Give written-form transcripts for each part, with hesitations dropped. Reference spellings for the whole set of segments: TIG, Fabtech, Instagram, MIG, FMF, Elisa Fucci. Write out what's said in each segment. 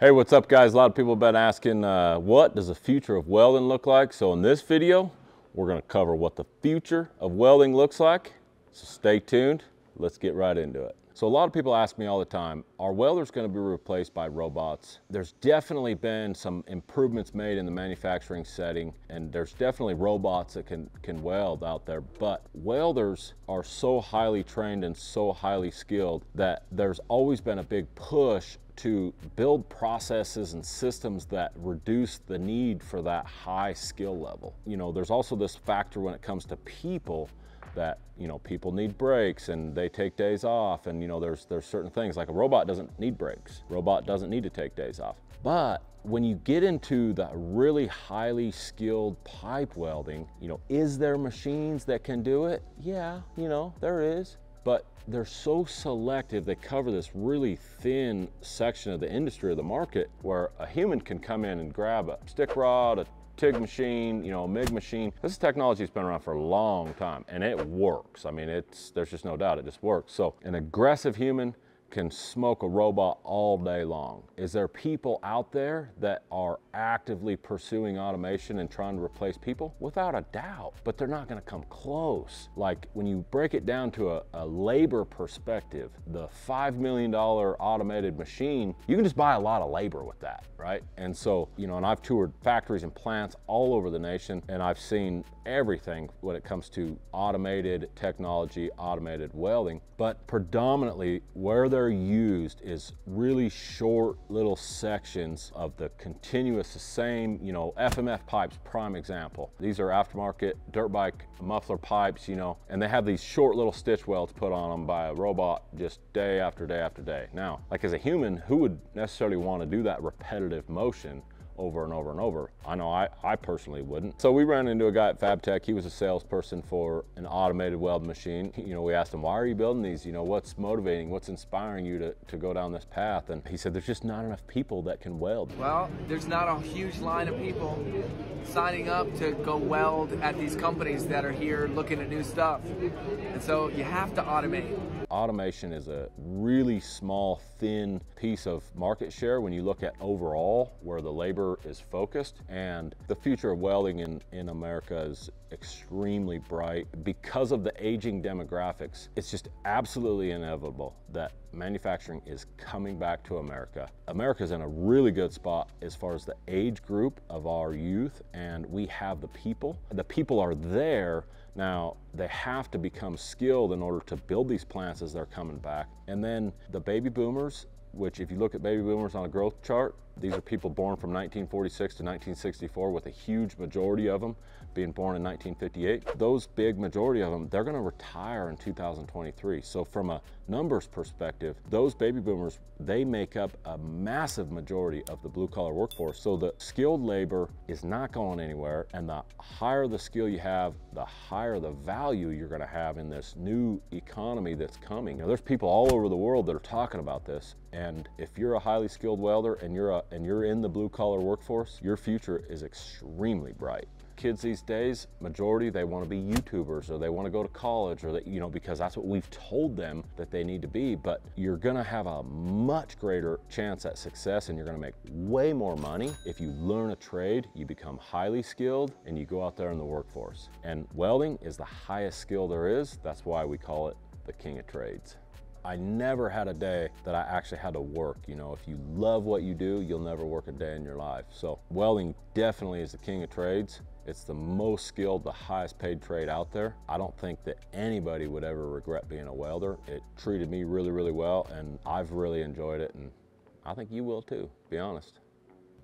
Hey, what's up guys? A lot of people have been asking, what does the future of welding look like? So in this video, we're gonna cover what the future of welding looks like. So stay tuned, let's get right into it. So a lot of people ask me all the time, are welders gonna be replaced by robots? There's definitely been some improvements made in the manufacturing setting, and there's definitely robots that can weld out there, but welders are so highly trained and so highly skilled that there's always been a big push to build processes and systems that reduce the need for that high skill level. You know, there's also this factor when it comes to people that, you know, people need breaks and they take days off, and you know, there's certain things like a robot doesn't need breaks. Robot doesn't need to take days off. But when you get into the really highly skilled pipe welding, you know, is there machines that can do it? Yeah, you know, there is. But they're so selective, they cover this really thin section of the industry or the market where a human can come in and grab a stick rod, a TIG machine, you know, a MIG machine. This technology has been around for a long time and it works. I mean, there's just no doubt, it just works. So an aggressive human can smoke a robot all day long. Is there people out there that are actively pursuing automation and trying to replace people? Without a doubt, but they're not gonna come close. Like when you break it down to a labor perspective, the $5 million automated machine, you can just buy a lot of labor with that, right? And so, you know, and I've toured factories and plants all over the nation, and I've seen everything when it comes to automated technology, automated welding, but predominantly where they're used is really short little sections of the continuous, the same, you know, FMF pipes, prime example. These are aftermarket dirt bike muffler pipes, you know, and they have these short little stitch welds put on them by a robot just day after day after day. Now, like as a human, who would necessarily want to do that repetitive motion over and over and over? I know I personally wouldn't. So we ran into a guy at Fabtech. He was a salesperson for an automated weld machine. You know, we asked him, why are you building these? You know, what's motivating, what's inspiring you to go down this path? And he said, there's just not enough people that can weld. Well, there's not a huge line of people signing up to go weld at these companies that are here looking at new stuff. And so you have to automate. Automation is a really small, thin piece of market share when you look at overall where the labor is focused, and the future of welding in America is extremely bright. Because of the aging demographics, it's just absolutely inevitable that manufacturing is coming back to America. America's in a really good spot as far as the age group of our youth, and we have the people. The people are there. Now, they have to become skilled in order to build these plants as they're coming back. And then the baby boomers, which if you look at baby boomers on a growth chart, these are people born from 1946 to 1964, with a huge majority of them being born in 1958. Those big majority of them, they're gonna retire in 2023. So from a numbers perspective, those baby boomers, they make up a massive majority of the blue collar workforce. So the skilled labor is not going anywhere. And the higher the skill you have, the higher the value you're gonna have in this new economy that's coming. You know, there's people all over the world that are talking about this. And if you're a highly skilled welder and you're in the blue collar workforce, your future is extremely bright. Kids these days, majority, they want to be YouTubers, or they want to go to college, or that, you know, because that's what we've told them that they need to be. But you're going to have a much greater chance at success, and you're going to make way more money if you learn a trade, you become highly skilled, and you go out there in the workforce. And welding is the highest skill there is. That's why we call it the king of trades. I never had a day that I actually had to work. You know, if you love what you do, you'll never work a day in your life. So welding definitely is the king of trades. It's the most skilled, the highest paid trade out there. I don't think that anybody would ever regret being a welder. It treated me really, really well, and I've really enjoyed it, and I think you will too, to be honest.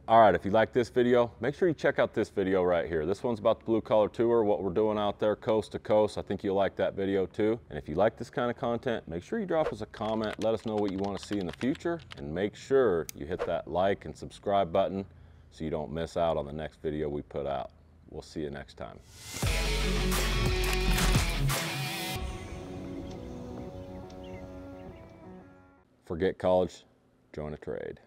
All right, if you like this video, make sure you check out this video right here. This one's about the blue collar tour, what we're doing out there coast to coast. I think you'll like that video too. And if you like this kind of content, make sure you drop us a comment. Let us know what you want to see in the future, and make sure you hit that like and subscribe button so you don't miss out on the next video we put out. We'll see you next time. Forget college, join a trade.